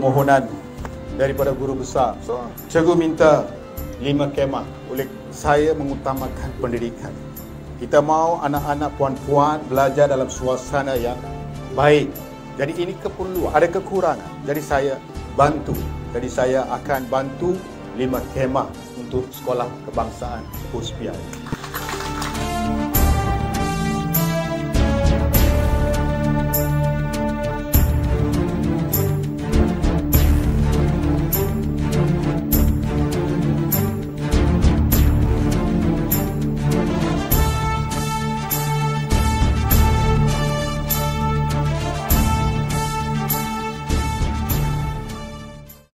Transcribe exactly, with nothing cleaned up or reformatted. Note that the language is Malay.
permohonan daripada guru besar. So, cikgu minta lima kemah. Oleh saya mengutamakan pendidikan. Kita mahu anak-anak puan-puan belajar dalam suasana yang baik. Jadi ini keperluan, ada kekurangan. Jadi saya bantu. Jadi saya akan bantu lima kemah untuk sekolah kebangsaan Pos Piah.